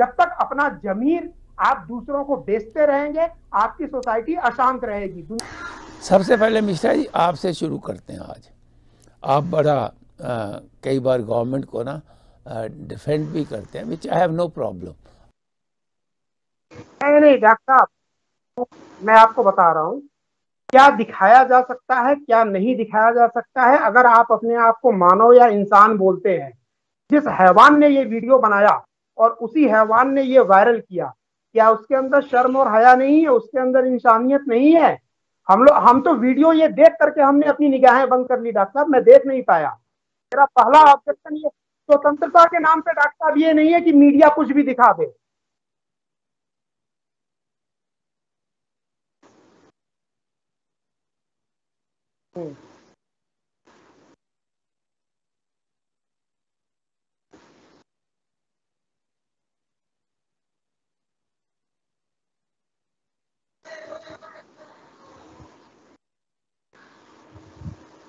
जब तक अपना जमीर आप दूसरों को बेचते रहेंगे आपकी सोसाइटी अशांत रहेगी। सबसे पहले मिश्रा जी आपसे शुरू करते हैं। आज आप बड़ा कई बार गवर्नमेंट को ना डिफेंड भी करते हैं, which I have no problem. नहीं डॉक्टर साहब, मैं आपको बता रहा हूँ क्या दिखाया जा सकता है क्या नहीं दिखाया जा सकता है। अगर आप अपने आप को मानव या इंसान बोलते हैं, जिस हैवान ने ये वीडियो बनाया और उसी हैवान ने ये वायरल किया, क्या उसके अंदर शर्म और हया नहीं है? उसके अंदर इंसानियत नहीं है? हम तो वीडियो ये देख करके हमने अपनी निगाहें बंद कर ली डॉक्टर साहब, मैं देख नहीं पाया। मेरा पहला ऑब्जेक्शन ये स्वतंत्रता के नाम पे डॉक्टर साहब ये नहीं है कि मीडिया कुछ भी दिखा दे।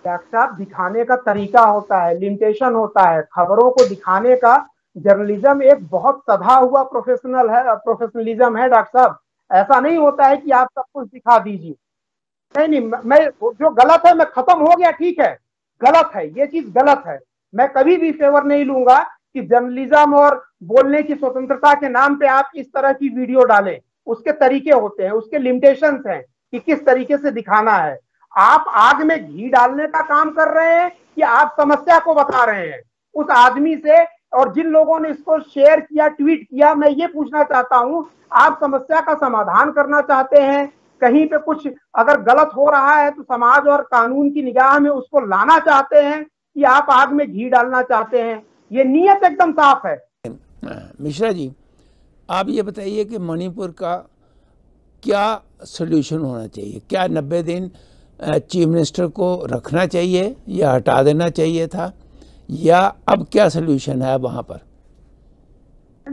डॉक्टर साहब दिखाने का तरीका होता है, लिमिटेशन होता है खबरों को दिखाने का। जर्नलिज्म एक बहुत सधा हुआ प्रोफेशनलिज्म है डॉक्टर साहब। ऐसा नहीं होता है कि आप सब कुछ दिखा दीजिए। नहीं, मैं जो गलत है मैं खत्म हो गया, ठीक है, गलत है, ये चीज गलत है। मैं कभी भी फेवर नहीं लूंगा कि जर्नलिज्म और बोलने की स्वतंत्रता के नाम पे आप इस तरह की वीडियो डालें। उसके तरीके होते हैं, उसके लिमिटेशंस हैं कि किस तरीके से दिखाना है। आप आग में घी डालने का काम कर रहे हैं कि आप समस्या को बता रहे हैं उस आदमी से, और जिन लोगों ने इसको शेयर किया, ट्वीट किया, मैं ये पूछना चाहता हूं आप समस्या का समाधान करना चाहते हैं? कहीं पे कुछ अगर गलत हो रहा है तो समाज और कानून की निगाह में उसको लाना चाहते हैं कि आप आग में घी डालना चाहते हैं? ये नीयत एकदम साफ है। मिश्रा जी आप ये बताइए कि मणिपुर का क्या सॉल्यूशन होना चाहिए? क्या 90 दिन चीफ मिनिस्टर को रखना चाहिए या हटा देना चाहिए था, या अब क्या सॉल्यूशन है वहां पर?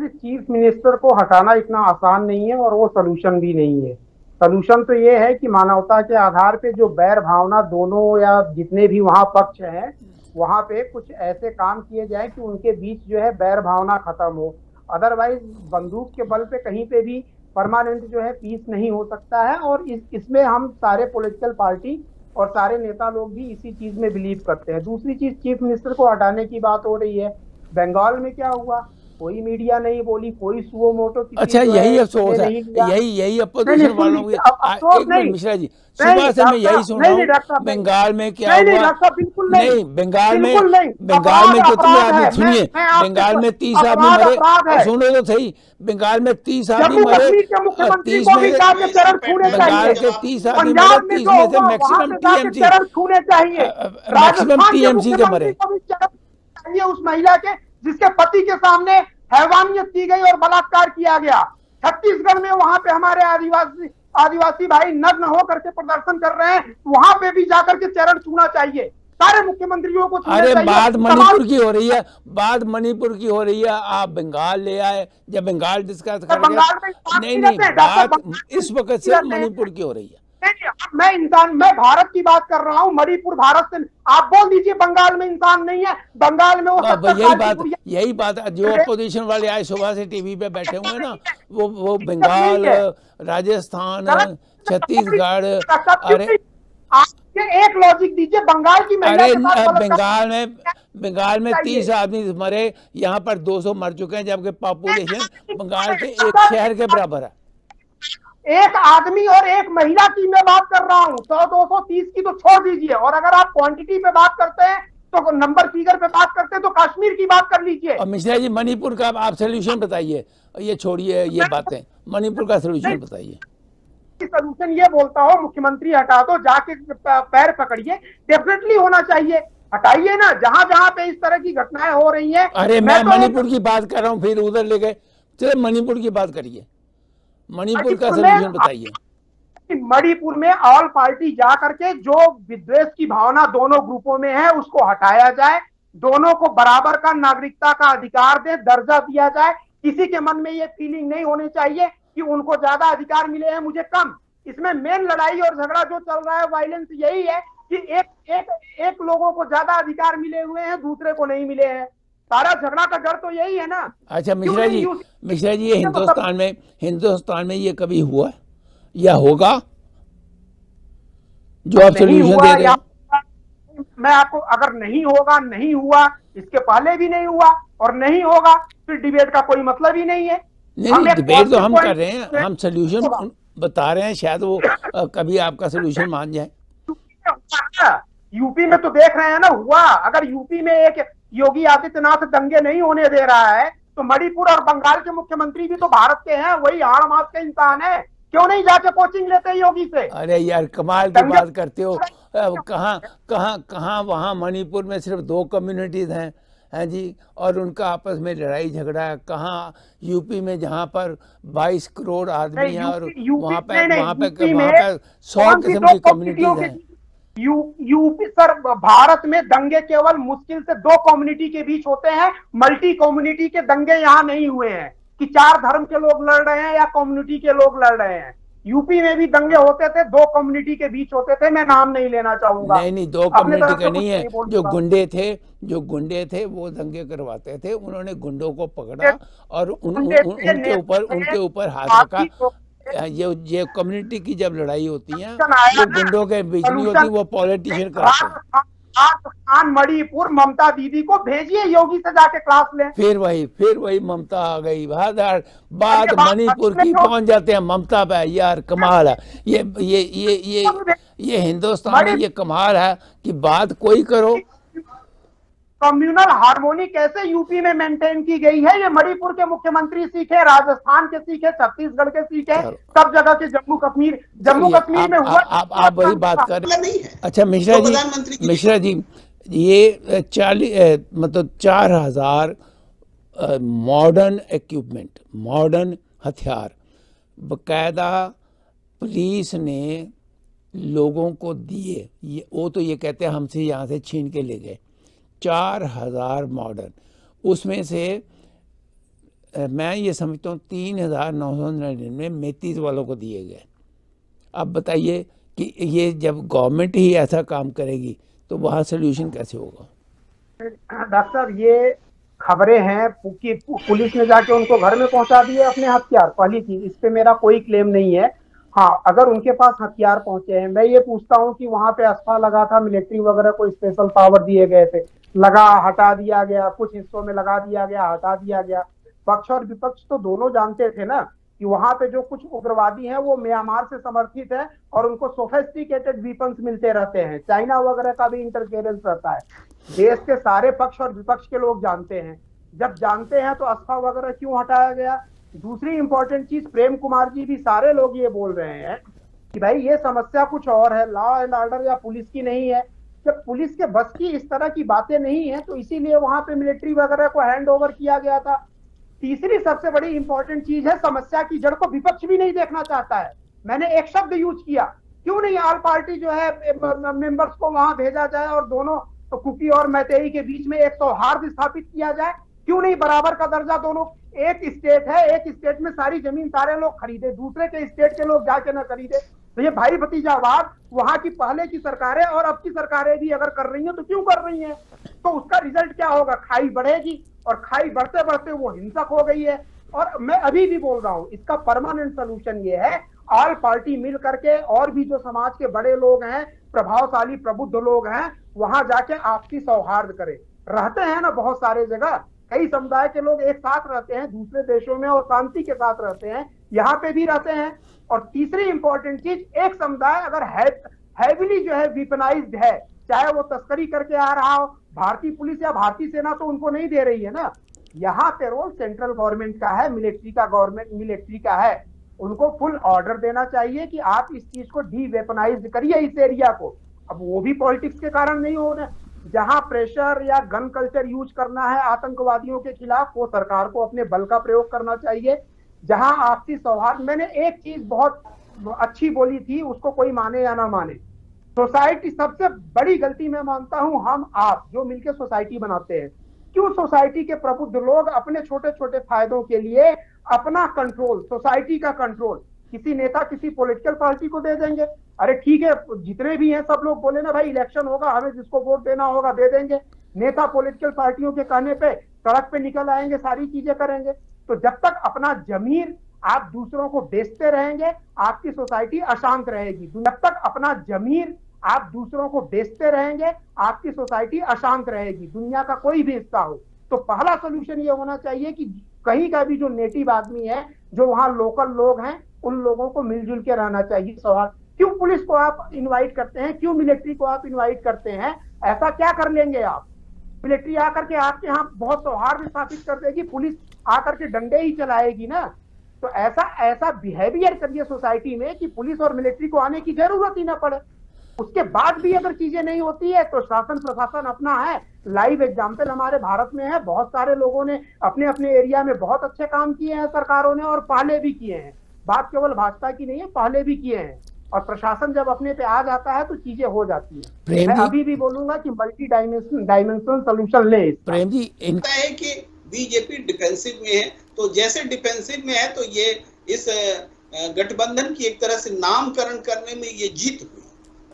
चीफ मिनिस्टर को हटाना इतना आसान नहीं है और वो सॉल्यूशन भी नहीं है। सॉल्यूशन तो ये है कि मानवता के आधार पे जो बैर भावना दोनों या जितने भी वहाँ पक्ष हैं वहाँ पे कुछ ऐसे काम किए जाए कि उनके बीच जो है बैर भावना खत्म हो। अदरवाइज बंदूक के बल पे कहीं पे भी परमानेंट जो है पीस नहीं हो सकता है। और इसमें हम सारे पॉलिटिकल पार्टी और सारे नेता लोग भी इसी चीज में बिलीव करते हैं। दूसरी चीज, चीफ मिनिस्टर को हटाने की बात हो रही है, बंगाल में क्या हुआ? कोई मीडिया नहीं बोली, कोई सुओ मोटो। अच्छा, यही अफसोस है, यही अपोजिशन वालों के। एक मिनट मिश्रा जी, सुबह से मैं यही सुन रहा हूँ बंगाल में क्या हुआ। नहीं, बंगाल में तो तुम आदमी सुनिए, बंगाल में 30 आदमी मरे। सुनो तो सही, बंगाल में 30 आदमी मरे, 30 में से मैक्सिमम टीएमसी से मरे। उस महिला के जिसके पति के सामने हैवानियत की गई और बलात्कार किया गया। छत्तीसगढ़ में वहां पे हमारे आदिवासी भाई नग्न होकर के प्रदर्शन कर रहे हैं, वहां पे भी जाकर के चरण छूना चाहिए। सारे मुख्यमंत्रियों को छूना चाहिए। बात मणिपुर की हो रही है, बात मणिपुर की हो रही है, आप बंगाल ले आए। जब बंगाल डिस्कस कर रहे हैं, नहीं, बात इस वक्त सिर्फ मणिपुर की हो रही है। मैं इंसान, मैं भारत की बात कर रहा हूँ, मणिपुर भारत से। आप बोल दीजिए बंगाल में इंसान नहीं है, बंगाल में वो यही बात है। जो अपोजिशन वाले आए सुबह से टीवी पे बैठे हुए ना, वो बंगाल, राजस्थान, छत्तीसगढ़। अरे आप एक लॉजिक दीजिए, बंगाल की महिला के साथ बंगाल में 30 आदमी मरे, यहाँ पर 200 मर चुके हैं, जबकि पॉपुलेशन बंगाल के एक शहर के बराबर है। एक आदमी और एक महिला की मैं बात कर रहा हूँ, 100-230 की तो छोड़ दीजिए। और अगर आप क्वांटिटी पे बात करते हैं तो नंबर फिगर पे बात करते हैं तो कश्मीर की बात कर लीजिए। और मिश्रा जी मणिपुर का आप सोल्यूशन बताइए, ये छोड़िए ये बातें, मणिपुर का सोल्यूशन बताइए। सोल्यूशन ये बोलता हो मुख्यमंत्री हटा दो, जाके पैर पकड़िए, डेफिनेटली होना चाहिए। हटाइए ना जहाँ जहाँ पे इस तरह की घटनाएं हो रही है। अरे मैं मणिपुर की बात कर रहा हूँ, फिर उधर ले गए। चलो मणिपुर की बात करिए, मणिपुर का सलूशन बताइए। मणिपुर में ऑल पार्टी जा करके जो विद्वेष की भावना दोनों ग्रुपों में है उसको हटाया जाए, दोनों को बराबर का नागरिकता का अधिकार दे, दर्जा दिया जाए। किसी के मन में ये फीलिंग नहीं होनी चाहिए कि उनको ज्यादा अधिकार मिले हैं मुझे कम। इसमें मेन लड़ाई और झगड़ा जो चल रहा है, वायलेंस, यही है कि एक लोगों को ज्यादा अधिकार मिले हुए हैं दूसरे को नहीं मिले हैं। सारा झगड़ा का जड़ तो यही है ना। अच्छा मिश्रा जी ये हिंदुस्तान में ये कभी हुआ या होगा जो आप सोल्यूशन दे रहे हैं? मैं आपको अगर नहीं होगा, नहीं हुआ, इसके पहले भी नहीं हुआ और नहीं होगा, फिर डिबेट का कोई मतलब ही नहीं है। नहीं डिबेट तो हम कर रहे हैं, हम सोल्यूशन बता रहे हैं, शायद वो कभी आपका सोल्यूशन मान जाए। यूपी में तो देख रहे हैं ना, हुआ। अगर यूपी में एक योगी आदित्यनाथ दंगे नहीं होने दे रहा है तो मणिपुर और बंगाल के मुख्यमंत्री भी तो भारत के हैं, वही हाड़ मास के इंसान है, क्यों नहीं जाके कोचिंग लेते योगी से? अरे यार कमाल की बात करते हो। कहाँ वहाँ मणिपुर में सिर्फ 2 कम्युनिटीज हैं, हैं जी, और उनका आपस में लड़ाई झगड़ा है। कहाँ यूपी में जहाँ पर 22 करोड़ आदमी हैं और वहाँ पे 100 किस्म की कम्युनिटीज हैं। यूपी सर, भारत में दंगे केवल मुश्किल से 2 कम्युनिटी के बीच होते हैं, मल्टी कम्युनिटी के दंगे यहाँ नहीं हुए हैं कि 4 धर्म के लोग लड़ रहे हैं या कम्युनिटी के लोग लड़ रहे हैं। यूपी में भी दंगे होते थे, 2 कम्युनिटी के बीच होते थे, मैं नाम नहीं लेना चाहूंगा। नहीं 2 कम्युनिटी के नहीं है, जो गुंडे थे वो दंगे करवाते थे, उन्होंने गुंडों को पकड़ा और उनके ऊपर हाथ रखा। ये कम्युनिटी की जब लड़ाई होती है जो गुंडों के बीच नहीं होती, वो पॉलिटिशियन करते हैं। राजस्थान मणिपुर ममता दीदी को भेजिए योगी से जाके क्लास ले। फिर वही ममता आ गई। बात मणिपुर की पहुंच जाते हैं ममता पे। यार कमाल है ये हिंदुस्तान में, ये कमाल है कि बात कोई करो। कम्युनल हार्मोनी कैसे यूपी में मेंटेन की गई है, ये मणिपुर के मुख्यमंत्री सीखे, राजस्थान के सीखे, छत्तीसगढ़ के सीखे, सब जगह के। जम्मू कश्मीर में हुआ। आप वही बात कर रहे हैं। अच्छा मिश्रा जी ये 4000 मॉडर्न इक्विपमेंट, मॉडर्न हथियार बकायदा पुलिस ने लोगों को दिए। ये वो तो ये कहते हैं हमसे यहाँ से छीन के ले गए। 4000 मॉडर्न, उसमें से मैं ये समझता हूँ 3999 मेतीज वालों को दिए गए। अब बताइए कि ये जब गवर्नमेंट ही ऐसा काम करेगी तो वहाँ सोल्यूशन कैसे होगा? डॉक्टर साहब ये खबरें हैं कि पुलिस ने जाके उनको घर में पहुँचा दिए अपने हथियार, पहली चीज। इस पर मेरा कोई क्लेम नहीं है। हाँ, अगर उनके पास हथियार पहुंचे हैं, मैं ये पूछता हूँ कि वहां पे अस्पा लगा था, मिलिट्री वगैरह को स्पेशल पावर दिए गए थे, लगा हटा दिया गया, कुछ हिस्सों में लगा दिया गया, हटा दिया गया। पक्ष और विपक्ष तो दोनों जानते थे ना कि वहां पे जो कुछ उग्रवादी हैं वो म्यांमार से समर्थित है और उनको सोफेस्टिकेटेड वीपन्स मिलते रहते हैं, चाइना वगैरह का भी इंटरफेरेंस रहता है। देश के सारे पक्ष और विपक्ष के लोग जानते हैं। जब जानते हैं तो अस्पा वगैरह क्यों हटाया गया? दूसरी इंपॉर्टेंट चीज, प्रेम कुमार जी भी, सारे लोग ये बोल रहे हैं कि भाई ये समस्या कुछ और है, लॉ एंड ऑर्डर या पुलिस की नहीं है। जब पुलिस के बस की इस तरह की बातें नहीं है तो इसीलिए वहां पे मिलिट्री वगैरह को हैंड ओवर किया गया था। तीसरी सबसे बड़ी इंपॉर्टेंट चीज है, समस्या की जड़ को विपक्ष भी नहीं देखना चाहता है। मैंने एक शब्द यूज किया, क्यों नहीं ऑल पार्टी जो है मेंबर्स को वहां भेजा जाए और दोनों तो कुकी और मैतेई के बीच में एक सौहार्द स्थापित किया जाए? क्यों नहीं बराबर का दर्जा दोनों? एक स्टेट है, एक स्टेट में सारी जमीन सारे लोग खरीदे, दूसरे के स्टेट के लोग जाके ना खरीदे। तो ये भाई भतीजावाद वहां की पहले की सरकारें और अब की सरकारें भी अगर कर रही हैं तो क्यों कर रही हैं? तो उसका रिजल्ट क्या होगा? खाई बढ़ेगी और खाई बढ़ते बढ़ते वो हिंसक हो गई है। और मैं अभी भी बोल रहा हूँ, इसका परमानेंट सोल्यूशन ये है, ऑल पार्टी मिल करके और भी जो समाज के बड़े लोग हैं, प्रभावशाली प्रबुद्ध लोग हैं, वहां जाके आपसी सौहार्द करें। रहते हैं ना बहुत सारे जगह, कई समुदाय के लोग एक साथ रहते हैं दूसरे देशों में और शांति के साथ रहते हैं, यहाँ पे भी रहते हैं। और तीसरी इंपॉर्टेंट चीज, एक समुदाय अगर हैवीली जो है वीपनाइज्ड है, चाहे वो तस्करी करके आ रहा हो, भारतीय पुलिस या भारतीय सेना तो उनको नहीं दे रही है ना। यहाँ पे रोल सेंट्रल गवर्नमेंट का है, मिलिट्री का है। उनको फुल ऑर्डर देना चाहिए कि आप इस चीज को डी वेपनाइज करिए इस एरिया को। अब वो भी पॉलिटिक्स के कारण नहीं हो रहा, जहां प्रेशर या गन कल्चर यूज करना है आतंकवादियों के खिलाफ, वो सरकार को अपने बल का प्रयोग करना चाहिए। जहां आपसी सौहार्द, मैंने एक चीज बहुत अच्छी बोली थी, उसको कोई माने या ना माने, सोसाइटी सबसे बड़ी गलती मैं मानता हूं हम आप जो मिलकर सोसाइटी बनाते हैं। क्यों सोसाइटी के प्रबुद्ध लोग अपने छोटे छोटे फायदों के लिए अपना कंट्रोल, सोसाइटी का कंट्रोल किसी नेता किसी पॉलिटिकल पार्टी को दे देंगे? अरे ठीक है, जितने भी हैं सब लोग बोले ना भाई इलेक्शन होगा, हमें जिसको वोट देना होगा दे देंगे। नेता पॉलिटिकल पार्टियों के कहने पे सड़क पे निकल आएंगे, सारी चीजें करेंगे। तो जब तक अपना जमीर आप दूसरों को बेचते रहेंगे आपकी सोसाइटी अशांत रहेगी। जब तक अपना जमीर आप दूसरों को बेचते रहेंगे आपकी सोसाइटी अशांत रहेगी, दुनिया का कोई भी हिस्सा हो। तो पहला सोल्यूशन ये होना चाहिए कि कहीं का भी जो नेटिव आदमी है, जो वहां लोकल लोग हैं, उन लोगों को मिलजुल के रहना चाहिए। सवाल क्यों पुलिस को आप इनवाइट करते हैं, क्यों मिलिट्री को आप इनवाइट करते हैं, ऐसा क्या कर लेंगे आप? मिलिट्री आकर के आपके यहाँ बहुत सौहार्द स्थापित कर देगी, पुलिस आकर के डंडे ही चलाएगी ना। तो ऐसा बिहेवियर करिए सोसाइटी में कि पुलिस और मिलिट्री को आने की जरूरत ही ना पड़े। उसके बाद भी अगर चीजें नहीं होती है तो शासन प्रशासन अपना है। लाइव एग्जाम्पल हमारे भारत में है, बहुत सारे लोगों ने अपने अपने एरिया में बहुत अच्छे काम किए हैं सरकारों ने, और पहले भी किए हैं। बात केवल भाजपा की नहीं है, पहले भी किए हैं। और प्रशासन जब अपने पे आ जाता है तो चीजें हो जाती है। मैं अभी भी बोलूंगा कि मल्टी डायमेंशनल सोल्यूशन ले। प्रेम जी है कि बीजेपी डिफेंसिव में है, तो जैसे डिफेंसिव में है तो ये इस गठबंधन की एक तरह से नामकरण करने में ये जीत हुई।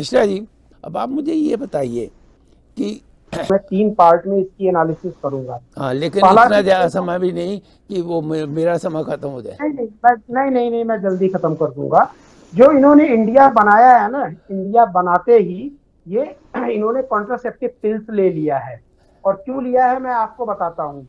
मिश्रा जी, अब आप मुझे ये बताइए कि मैं 3 पार्ट में इसकी एनालिसिस करूंगा। हाँ, लेकिन इतना ज्यादा समय भी नहीं कि वो मेरा समय खत्म हो जाए। नहीं, मैं जल्दी खत्म कर दूंगा। जो इन्होंने इंडिया बनाया है ना, इंडिया बनाते ही ये इन्होंने कॉन्ट्रासेप्टिव पिल्स ले लिया है। और क्यों लिया है मैं आपको बताता हूँ।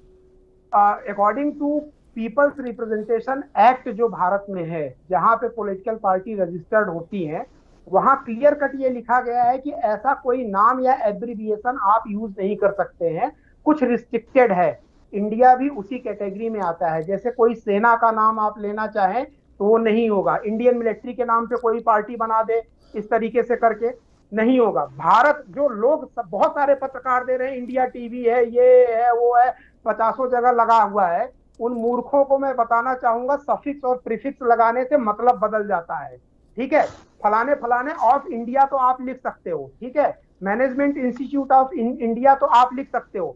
According to people's representation act जो भारत में है, जहाँ पे पॉलिटिकल पार्टी रजिस्टर्ड होती है, वहाँ क्लियर कट ये लिखा गया है कि ऐसा कोई नाम या एब्रिविएशन आप यूज नहीं कर सकते हैं, कुछ रिस्ट्रिक्टेड है। इंडिया भी उसी कैटेगरी में आता है। जैसे कोई सेना का नाम आप लेना चाहें तो वो नहीं होगा, इंडियन मिलिट्री के नाम पे कोई पार्टी बना दे इस तरीके से करके नहीं होगा। भारत जो लोग बहुत सारे पत्रकार दे रहे हैं, इंडिया टीवी है, ये है, वो है, 50 जगह लगा हुआ है, उन मूर्खों को मैं बताना चाहूंगा सफिक्स और प्रीफिक्स लगाने से मतलब बदल जाता है। ठीक है, फलाने फलाने ऑफ इंडिया तो आप लिख सकते हो, ठीक है, मैनेजमेंट इंस्टीट्यूट ऑफ इंडिया तो आप लिख सकते हो।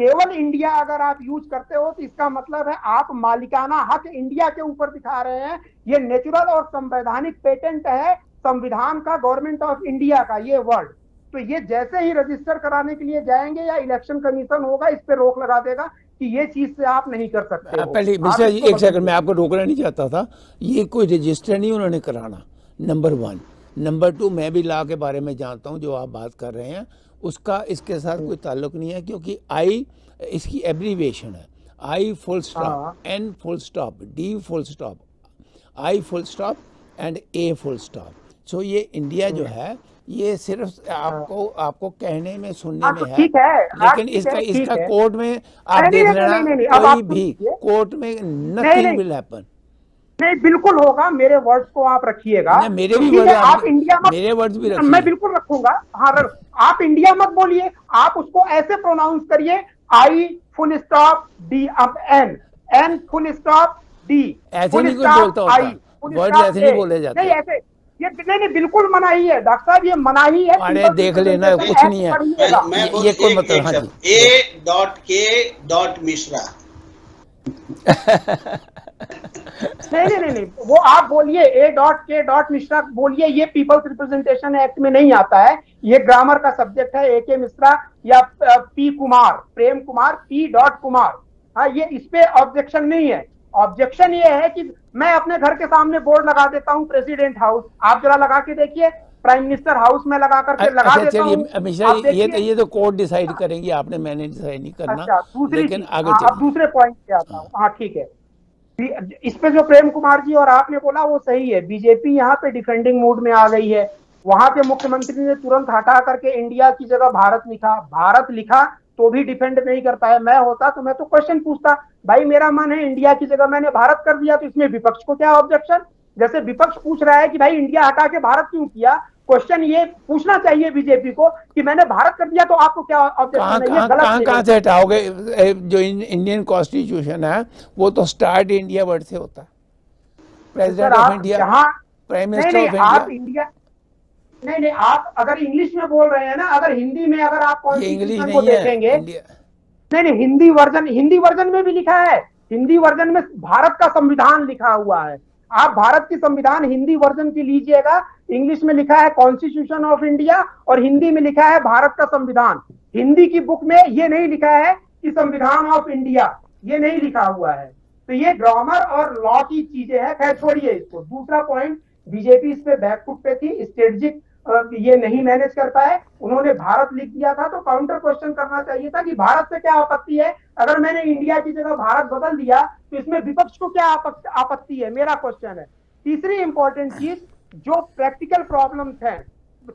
केवल इंडिया अगर आप यूज करते हो तो इसका मतलब है आप मालिकाना हक इंडिया के ऊपर दिखा रहे हैं। ये नेचुरल और संवैधानिक पेटेंट है संविधान का, गवर्नमेंट ऑफ इंडिया का ये वर्ड। तो ये जैसे ही रजिस्टर कराने के लिए जाएंगे या इलेक्शन कमीशन होगा इस पे रोक लगा देगा कि ये चीज से आप नहीं कर सकते। पहले मिश्रा जी, एक सेकंड, मैं आपको रोकना नहीं चाहता था। ये कोई रजिस्टर नहीं उन्होंने कराना, नंबर 1। नंबर 2, मैं भी लॉ के बारे में जानता हूँ, जो आप बात कर रहे हैं उसका इसके साथ कोई ताल्लुक नहीं है, क्योंकि आई इसकी एब्रीविएशन है। I full stop, N full stop, D full stop, I full stop and A full stop. So ये इंडिया जो है ये सिर्फ आपको कहने में सुनने में है, लेकिन इसका कोर्ट में आप देख लेना, कोई भी कोर्ट में नथिंग विल हैपन। नहीं, बिल्कुल होगा, मेरे वर्ड्स को आप रखिएगा। मेरे भी वर्ड, आप इंडिया मत, मेरे वर्ड्स भी रखिए, मैं बिल्कुल रखूंगा। हाँ, आप इंडिया मत बोलिए, आप उसको ऐसे प्रोनाउंस करिए, आई फुल स्टॉप डी, अब N, N full stop D, ऐसे नहीं कुछ बोलता होता, वर्ड ऐसे नहीं बोले जाते। नहीं, ऐसे ये नहीं, बिल्कुल मनाही है डॉक्टर साहब, ये मनाही है। अरे देख लेना, कुछ नहीं है ये, कोई मतलब A.K. मिश्रा नहीं, वो आप बोलिए A.K. मिश्रा बोलिए। ये पीपल्स रिप्रेजेंटेशन एक्ट में नहीं आता है, ये ग्रामर का सब्जेक्ट है। A.K. मिश्रा या P. कुमार, प्रेम कुमार, P. कुमार, हाँ, ये इस पे ऑब्जेक्शन नहीं है। ऑब्जेक्शन ये है कि मैं अपने घर के सामने बोर्ड लगा देता हूँ प्रेसिडेंट हाउस, आप जरा लगा के देखिए, प्राइम मिनिस्टर हाउस में लगा करके लगा देता हूँ। ये तो कोर्ट डिसाइड करेंगी, आपने मैंने डिसाइड नहीं करना। अच्छा, लेकिन आगे अब दूसरे पॉइंट पे आता हूँ। हाँ ठीक है, इस पे जो प्रेम कुमार जी और आपने बोला वो सही है। बीजेपी यहाँ पे डिफेंडिंग मूड में आ गई है। वहां के मुख्यमंत्री ने तुरंत हटा करके इंडिया की जगह भारत लिखा, तो भी डिफेंड नहीं कर पाया। मैं होता तो मैं तो क्वेश्चन पूछता, भाई मेरा मन है इंडिया की जगह मैंने भारत कर दिया, तो इसमें विपक्ष को क्या ऑब्जेक्शन? जैसे विपक्ष पूछ रहा है कि भाई इंडिया हटा के भारत क्यों किया, क्वेश्चन ये पूछना चाहिए बीजेपी को कि मैंने भारत कर दिया तो आपको क्या ऑब्जेक्शन है? कहां से हटाओगे? जो इंडियन कॉन्स्टिट्यूशन है वो तो स्टार्ट इंडिया वर्ड से होता है, president of India, prime minister of India. नहीं, आप अगर इंग्लिश में बोल रहे हैं ना, अगर हिंदी में अगर आप कॉन्स्टिट्यूशन को देखेंगे, नहीं, हिंदी वर्जन में भी लिखा है। हिंदी वर्जन में भारत का संविधान लिखा हुआ है। आप भारत की संविधान हिंदी वर्जन की लीजिएगा, इंग्लिश में लिखा है कॉन्स्टिट्यूशन ऑफ इंडिया और हिंदी में लिखा है भारत का संविधान। हिंदी की बुक में ये नहीं लिखा है कि संविधान ऑफ इंडिया ये नहीं लिखा हुआ है। तो ये ग्रामर और लॉ की चीजें हैं, खैर छोड़िए इसको। दूसरा पॉइंट, बीजेपी इस पे बैकफुट पे थी, स्ट्रेटेजिक ये नहीं मैनेज कर पाए। उन्होंने भारत लिख दिया था तो काउंटर क्वेश्चन करना चाहिए था कि भारत से क्या आपत्ति है, अगर मैंने इंडिया की जगह भारत बदल दिया तो इसमें विपक्ष को क्या आपत्ति है, मेरा क्वेश्चन है। तीसरी इंपॉर्टेंट चीज, जो प्रैक्टिकल प्रॉब्लम्स हैं,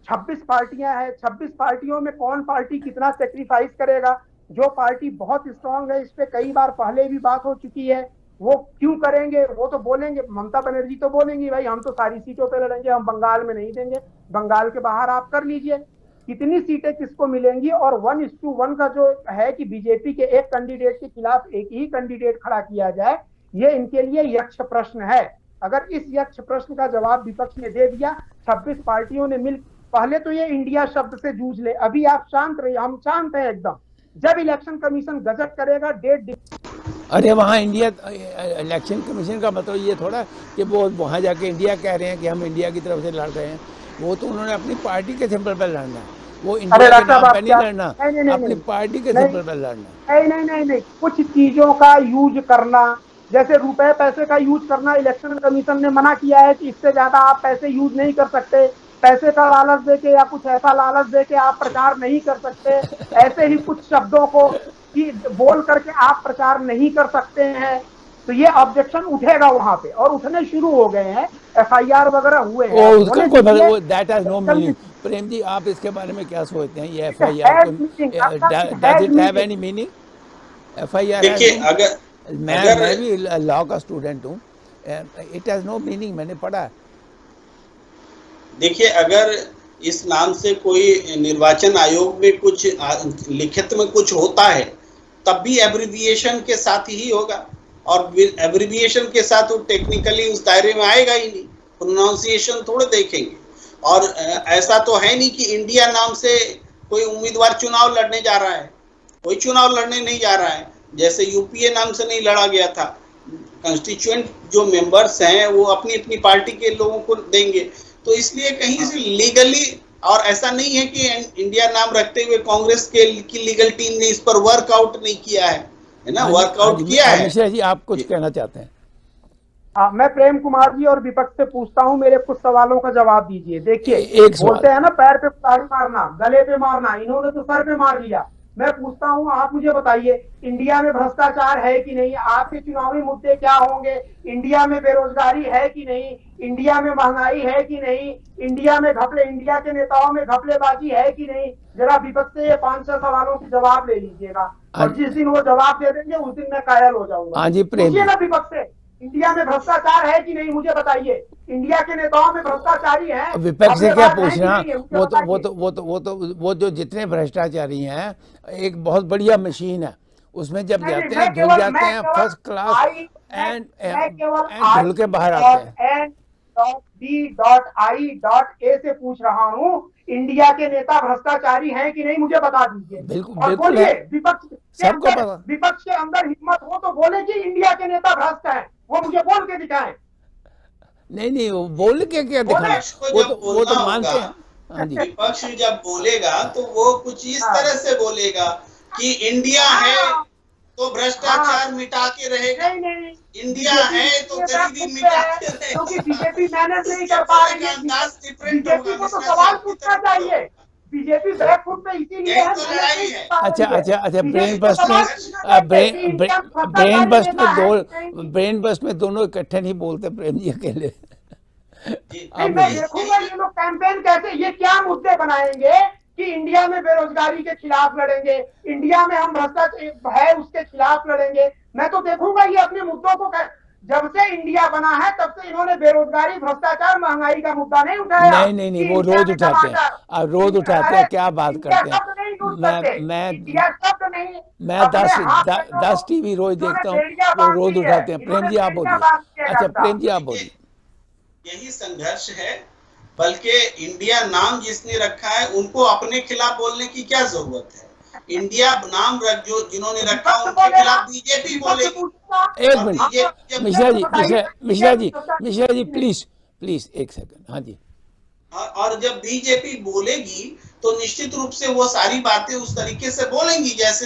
26 पार्टियां हैं, 26 पार्टियों में कौन पार्टी कितना सेक्रीफाइस करेगा, जो पार्टी बहुत स्ट्रांग है, इस पर कई बार पहले भी बात हो चुकी है, वो क्यों करेंगे, वो तो बोलेंगे, ममता बनर्जी तो बोलेंगी भाई हम तो सारी सीटों पे लड़ेंगे, हम बंगाल में नहीं देंगे, बंगाल के बाहर आप कर लीजिए कितनी सीटें किसको मिलेंगी। और 1:1 का जो है कि बीजेपी के एक कैंडिडेट के खिलाफ एक ही कैंडिडेट खड़ा किया जाए, ये इनके लिए यक्ष प्रश्न है। अगर इस यक्ष प्रश्न का जवाब विपक्ष ने दे दिया, 26 पार्टियों ने मिल, पहले तो ये इंडिया शब्द से जूझ ले, अभी आप शांत रहिए, हम शांत हैं एकदम, जब इलेक्शन कमीशन गजट करेगा डेट। अरे वहाँ इंडिया इलेक्शन कमीशन का मतलब ये थोड़ा कि वो वहाँ जाके इंडिया कह रहे हैं कि हम इंडिया की तरफ से लड़ रहे हैं, वो तो उन्होंने अपनी पार्टी के सिंबल पर लड़ना, वो इंडिया के नाम पर नहीं लड़ना, अपनी पार्टी के सिंबल पर लड़ना। नहीं नहीं नहीं, कुछ चीजों का यूज करना, जैसे रुपए पैसे का यूज करना, इलेक्शन कमीशन ने मना किया है कि इससे ज्यादा आप पैसे यूज नहीं कर सकते, पैसे का लालच देके या कुछ ऐसा लालच देके आप प्रचार नहीं कर सकते, ऐसे ही कुछ शब्दों को कि बोल करके आप प्रचार नहीं कर सकते हैं, तो ये ऑब्जेक्शन उठेगा वहां पे, और उठने शुरू हो गए हैं, FIR वगैरह हुए हैं। no प्रेम जी, आप इसके बारे में क्या सोचते हैं, ये FIR मैं भी लॉ का स्टूडेंट हूँ, इट हैज नो मीनिंग, मैंने पढ़ा। देखिए, अगर इस नाम से कोई निर्वाचन आयोग में कुछ लिखित में कुछ होता है तब भी एब्रिविएशन के साथ ही होगा, और एब्रिविएशन के साथ वो टेक्निकली उस दायरे में आएगा ही नहीं, प्रोनाउंसिएशन थोड़े देखेंगे। और ऐसा तो है नहीं कि इंडिया नाम से कोई उम्मीदवार चुनाव लड़ने जा रहा है, कोई चुनाव लड़ने नहीं जा रहा है, जैसे UPA नाम से नहीं लड़ा गया था। कंस्टिट्यूएंट जो मेंबर्स हैं वो अपनी अपनी पार्टी के लोगों को देंगे, तो इसलिए कहीं से लीगली, और ऐसा नहीं है कि इंडिया नाम रखते हुए कांग्रेस की लीगल टीम ने इस पर वर्कआउट नहीं किया है, है ना, वर्कआउट किया है। मिश्रा जी, आप कुछ कहना चाहते हैं? हाँ, मैं प्रेम कुमार जी और विपक्ष से पूछता हूँ, मेरे कुछ सवालों का जवाब दीजिए। देखिए, बोलते हैं ना पैर पे मारना, गले पे मारना, इन्होंने तो सर पे मार लिया। मैं पूछता हूँ, आप मुझे बताइए इंडिया में भ्रष्टाचार है कि नहीं, आपके चुनावी मुद्दे क्या होंगे, इंडिया में बेरोजगारी है कि नहीं, इंडिया में महंगाई है कि नहीं, इंडिया में इंडिया के नेताओं में घपलेबाजी है कि नहीं, जरा विपक्ष से 5-6 सवालों के जवाब ले लीजिएगा, और जिस दिन वो जवाब दे देंगे उस दिन मैं कायल हो जाऊंगा। पूछिए ना विपक्ष से, इंडिया में भ्रष्टाचार है कि नहीं, मुझे बताइए, इंडिया के नेताओं में भ्रष्टाचारी है। विपक्ष से क्या पूछना, वो जो जितने भ्रष्टाचारी हैं, एक बहुत बढ़िया मशीन है, उसमें जब जाते हैं घुल जाते हैं फर्स्ट क्लास एंड घुल के बाहर आते हैं। N.D.I.A से पूछ रहा हूँ, इंडिया के नेता भ्रष्टाचारी हैं कि नहीं मुझे बता दीजिए। बिल्कुल बोलिए, विपक्ष के अंदर हिम्मत हो तो बोले कि इंडिया के नेता भ्रष्ट हैं, वो मुझे बोल के दिखाएं। नहीं नहीं, वो बोल के क्या दिखाएं, वो तो मानते हैं। विपक्ष जब बोलेगा तो वो कुछ इस तरह से बोलेगा कि इंडिया है तो भ्रष्टाचार मिटा के रहेगा, इंडिया है तो गरीबी मिटा के रहेगा, क्योंकि बीजेपी मैनेज नहीं कर पा रही है। बीजेपी को तो सवाल पूछना चाहिए, बीजेपी बैकफुट पे इसीलिए है। अच्छा, ब्रेन बस्ट में दोनों इकट्ठे नहीं बोलते प्रेम जी, अकेले। मैं देखूंगा ये लोग कैंपेन कैसे, ये क्या मुद्दे बनाएंगे कि इंडिया में बेरोजगारी के खिलाफ लड़ेंगे, इंडिया में हम भ्रष्टाचार है उसके खिलाफ लड़ेंगे। मैं तो देखूंगा ये अपने मुद्दों को, जब से इंडिया बना है तब से इन्होंने बेरोजगारी, भ्रष्टाचार, महंगाई का मुद्दा नहीं उठाया। नहीं, वो रोज उठाते हैं, अब रोज उठाते हैं, क्या बात करते हैं। मैं 10 टीवी रोज देखता हूँ, वो रोज उठाते हैं। प्रेम जी आप बोलिए। अच्छा प्रेम जी आप बोलिए। यही संघर्ष है, बल्कि इंडिया नाम जिसने रखा है उनको अपने खिलाफ बोलने की क्या जरूरत है। इंडिया नाम जो जिन्होंने रखा उनके खिलाफ बीजेपी बोलेगी। एक मिनट मिश्रा जी, प्लीज एक सेकंड। हाँ जी, और जब बीजेपी बोलेगी तो निश्चित रूप से वो सारी बातें उस तरीके से बोलेंगी जैसे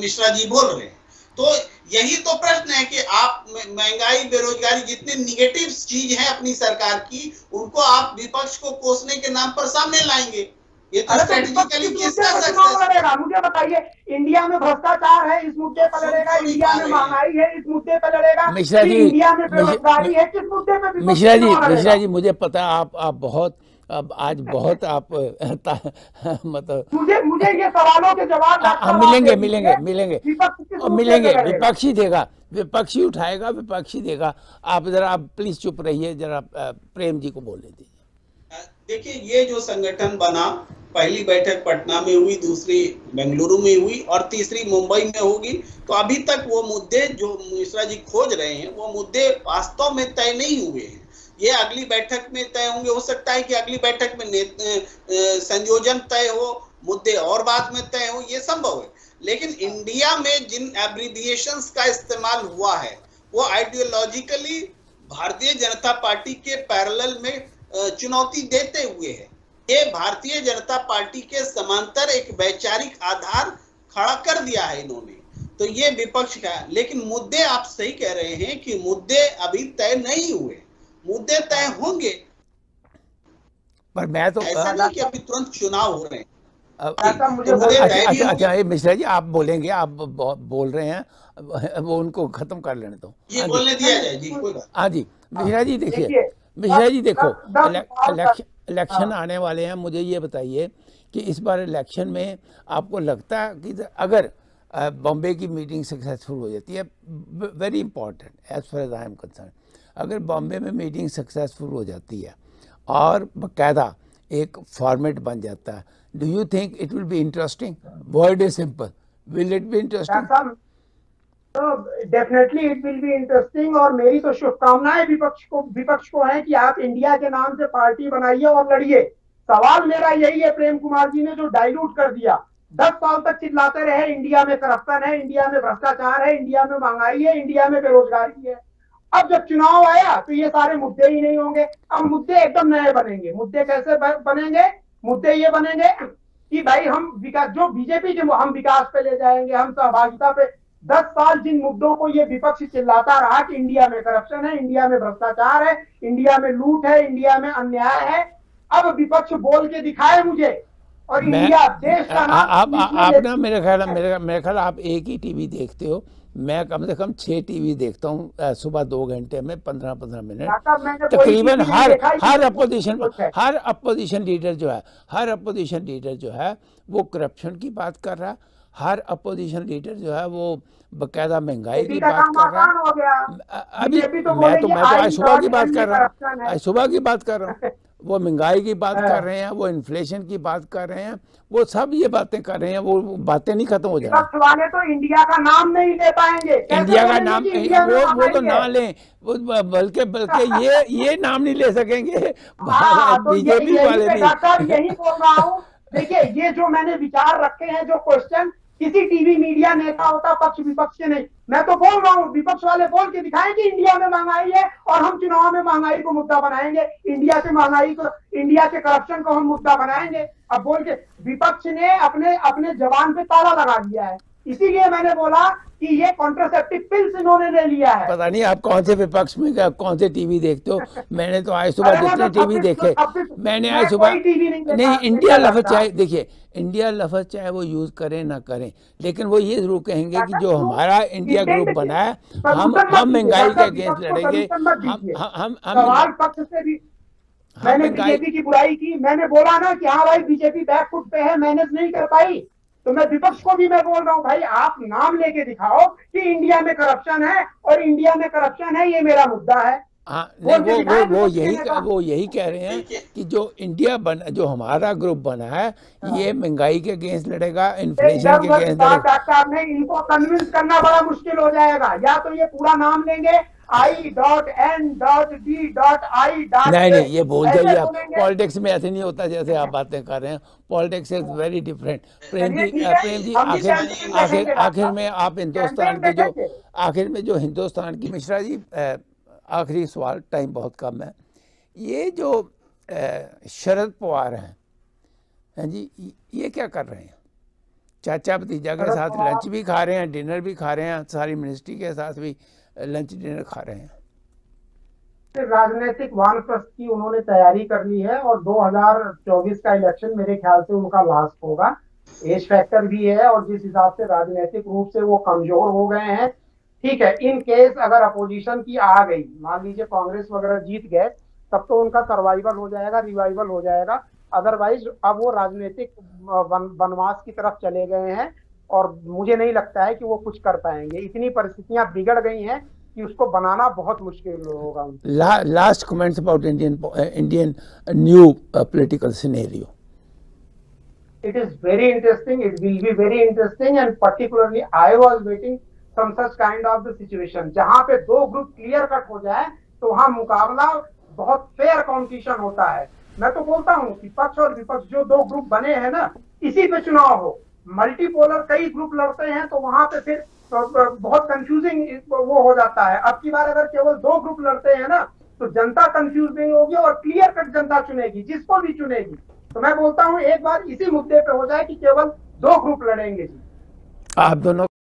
मिश्रा जी बोल रहे हैं। तो यही तो प्रश्न है कि आप महंगाई, बेरोजगारी, जितने निगेटिव चीज है अपनी सरकार की, उनको आप विपक्ष को कोसने के नाम पर सामने लाएंगे। ये तो स्ट्रेटेजिकली किसका लड़ेगा मुझे बताइए? इंडिया में भ्रष्टाचार है, इस मुद्दे पर लड़ेगा। इंडिया में महंगाई है, इस मुद्दे पर लड़ेगा। इंडिया में बेरोजगारी है, किस मुद्दे पर? मिश्रा जी मुझे पता आप बहुत मतलब मुझे ये सवालों के जवाब हम मिलेंगे। विपक्षी देगा, विपक्षी उठाएगा, विपक्षी देगा। आप जरा प्लीज चुप रहिए, जरा प्रेम जी को बोलने दीजिए। देखिए, ये जो संगठन बना, पहली बैठक पटना में हुई, दूसरी बेंगलुरु में हुई और तीसरी मुंबई में होगी। तो अभी तक वो मुद्दे जो मिश्रा जी खोज रहे हैं, वो मुद्दे वास्तव में तय नहीं हुए हैं। ये अगली बैठक में तय होंगे। हो सकता है कि अगली बैठक में संयोजन तय हो, मुद्दे और बाद में तय हो, ये संभव है। लेकिन इंडिया में जिन एब्रिविएशंस का इस्तेमाल हुआ है, वो आइडियोलॉजिकली भारतीय जनता पार्टी के पैरेलल में चुनौती देते हुए है। ये भारतीय जनता पार्टी के समांतर एक वैचारिक आधार खड़ा कर दिया है इन्होंने। तो ये विपक्ष का। लेकिन मुद्दे, आप सही कह रहे हैं कि मुद्दे अभी तय नहीं हुए, मुद्दे तय होंगे। पर मैं तो ऐसा नहीं कि अभी तुरंत चुनाव हो रहे हैं। अच्छा, मिश्रा जी आप बोलेंगे, आप बोल रहे हैं, वो उनको खत्म कर लेने दो, ये बोलने दिया जाए जी। हाँ जी, मिश्रा जी देखिए, मिश्रा जी देखो, इलेक्शन आने वाले हैं। मुझे ये बताइए कि इस बार इलेक्शन में आपको लगता है कि अगर बॉम्बे की मीटिंग सक्सेसफुल हो जाती है, very important as far as I am concern, अगर बॉम्बे में मीटिंग सक्सेसफुल हो जाती है और बाकायदा एक फॉर्मेट बन जाता है, do you think it will be interesting? Word is simple, will it be interesting? Definitely it will be interesting. और मेरी तो शुभकामनाएं विपक्ष को है कि आप इंडिया के नाम से पार्टी बनाइए और लड़िए। सवाल मेरा यही है, प्रेम कुमार जी ने जो डाइल्यूट कर दिया, 10 साल तक चिल्लाते रहे इंडिया में करप्शन है, इंडिया में भ्रष्टाचार है, इंडिया में महंगाई है, इंडिया में बेरोजगारी है। अब जब चुनाव आया तो ये सारे मुद्दे ही नहीं होंगे। अब मुद्दे एकदम नए बनेंगे। मुद्दे कैसे बनेंगे? मुद्दे ये बनेंगे कि भाई हम विकास, जो बीजेपी जो हम विकास पे ले जाएंगे, हम सहभागिता पे। 10 साल जिन मुद्दों को ये विपक्ष चिल्लाता रहा कि इंडिया में करप्शन है, इंडिया में भ्रष्टाचार है, इंडिया में लूट है, इंडिया में अन्याय है, अब विपक्ष बोल के दिखाए मुझे। और इंडिया देश का नाम आप ना, मेरे ख्याल आप एक ही टीवी देखते हो, मैं कम से कम 6 टीवी देखता हूँ सुबह 2 घंटे में 15-15 मिनट तकरीबन। हर अपोजिशन लीडर जो है वो करप्शन की बात कर रहा है। हर अपोजिशन लीडर जो है वो बकायदा महंगाई की बात कर रहा है। अभी मैं तो सुबह की बात कर रहा हूँ। वो महंगाई की बात कर रहे हैं, वो इन्फ्लेशन की बात कर रहे हैं, वो सब ये बातें कर रहे हैं। वो बातें नहीं खत्म हो जाएंगी। वाले तो इंडिया का नाम नहीं ले पाएंगे। इंडिया का नाम वो तो ना लें, बल्कि ये नाम नहीं ले सकेंगे बीजेपी वाले भी। यही बोल रहा हूँ। देखिए, ये जो मैंने विचार रखे हैं, जो क्वेश्चन किसी टीवी मीडिया नेता होता, पक्ष विपक्ष के नहीं। मैं तो बोल रहा हूँ, विपक्ष वाले बोल के दिखाएं कि इंडिया में महंगाई है और हम चुनाव में महंगाई को मुद्दा बनाएंगे, इंडिया के महंगाई को, इंडिया के करप्शन को हम मुद्दा बनाएंगे। अब बोल के विपक्ष ने अपने जवान पे ताला लगा दिया है। इसीलिए मैंने बोला कि ये कॉन्ट्रासेप्टिव पिल्स इन्होंने ले लिया है। पता नहीं आप कौन से विपक्ष में कौन से टीवी देखते हो। मैंने तो आज सुबह जितने टीवी देखे, मैंने आज सुबह नहीं, इंडिया लफ्ज चाहे, देखिए इंडिया लफ्ज चाहे वो यूज करें ना करें, लेकिन वो ये जरूर कहेंगे कि जो हमारा इंडिया ग्रुप बना है, हम महंगाई के अगेंस्ट लड़ेंगे। मैंने बीजेपी की बुराई की, मैंने बोला ना कि हाँ भाई बीजेपी बैकफुट पे है, मैनेज नहीं कर पाई। तो मैं विपक्ष को भी मैं बोल रहा हूँ, भाई आप नाम लेके दिखाओ कि इंडिया में करप्शन है और इंडिया में करप्शन है, ये मेरा मुद्दा है। हाँ, वो यही कह रहे हैं कि जो इंडिया बना, जो हमारा ग्रुप बना है, ये महंगाई के अगेंस्ट लड़ेगा, इन्फ्लेशन के अगेंस्ट लड़ेगा। इनको कन्विंस करना बड़ा मुश्किल हो जाएगा। या तो ये पूरा नाम लेंगे I.N.D.I. नहीं, ये बोल जाइए आप। पॉलिटिक्स में ऐसे नहीं होता जैसे आप बातें कर रहे हैं। Politics is very different. Prem ji आखिर में आप हिंदुस्तान की जो मिश्रा जी आखिरी सवाल, टाइम बहुत कम है। ये जो शरद पवार हैं, हैं जी, ये क्या कर रहे हैं? चाचा भतीजा के साथ लंच भी खा रहे हैं, डिनर भी खा रहे हैं, सारी मिनिस्ट्री के साथ भी लंच डिनर खा रहे हैं। राजनीतिक वानप्रस्थ की उन्होंने तैयारी कर ली है और 2024 का इलेक्शन मेरे ख्याल से उनका लास्ट होगा। एज फैक्टर भी है और जिस हिसाब से राजनीतिक रूप से वो कमजोर हो गए हैं, ठीक है, इन केस अगर अपोजिशन की आ गई, मान लीजिए कांग्रेस वगैरह जीत गए, तब तो उनका सर्वाइवल हो जाएगा, रिवाइवल हो जाएगा। अदरवाइज अब वो राजनीतिक वनवास की तरफ चले गए हैं और मुझे नहीं लगता है कि वो कुछ कर पाएंगे। इतनी परिस्थितियां बिगड़ गई हैं कि उसको बनाना बहुत मुश्किल होगा। Last comments about Indian new political scenario. It is very interesting. It will be very interesting, and particularly I was waiting some such kind of the situation. जहाँ पे दो ग्रुप क्लियर कट हो जाए तो वहाँ मुकाबला बहुत फेयर कंपटीशन होता है। मैं तो बोलता हूँ कि पक्ष और विपक्ष जो दो ग्रुप बने हैं ना, इसी पे चुनाव हो। मल्टीपोलर कई ग्रुप लड़ते हैं तो वहाँ पे फिर बहुत कंफ्यूजिंग वो हो जाता है। अब की बार अगर केवल दो ग्रुप लड़ते हैं ना तो जनता कंफ्यूज नहीं होगी और क्लियर कट जनता चुनेगी, जिसको भी चुनेगी। तो मैं बोलता हूं एक बार इसी मुद्दे पे हो जाए कि केवल दो ग्रुप लड़ेंगे। जी आप दोनों